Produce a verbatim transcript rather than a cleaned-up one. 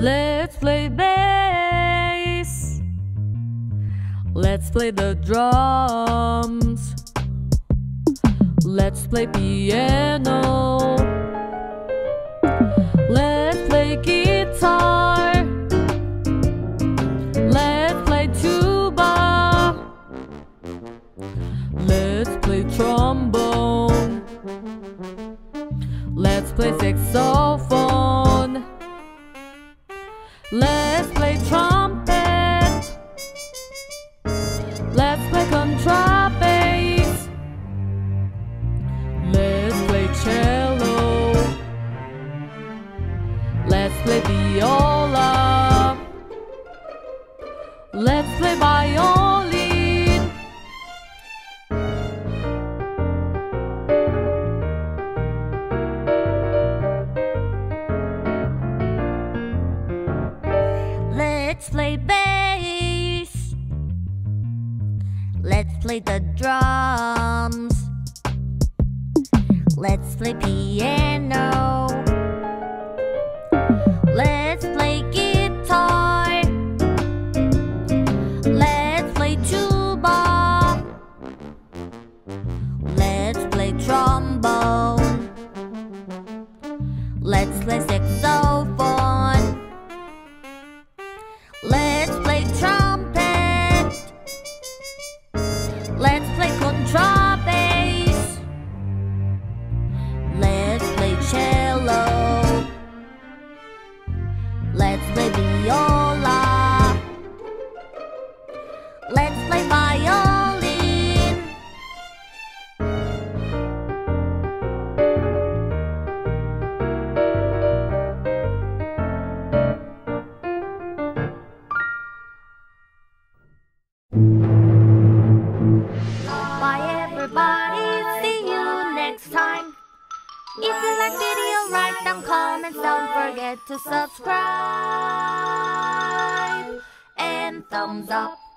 Let's play bass. Let's play the drums. Let's play piano. Let's play guitar. Let's play tuba. Let's play trombone. Let's play saxophone. Let's play trumpet. Let's play contrabass. Let's play cello. Let's play viola. Let's play violin. Let's play bass. Let's play the drums. Let's play piano. Let's play guitar. Let's play tuba. Let's play trombone. Let's play saxophone. Let's play trumpet. Let's play contrabass. Let's play cello. Let's play viola. Let's play violin. Bye everybody, see you next time. If you like video, write down comments, don't forget to subscribe and thumbs up.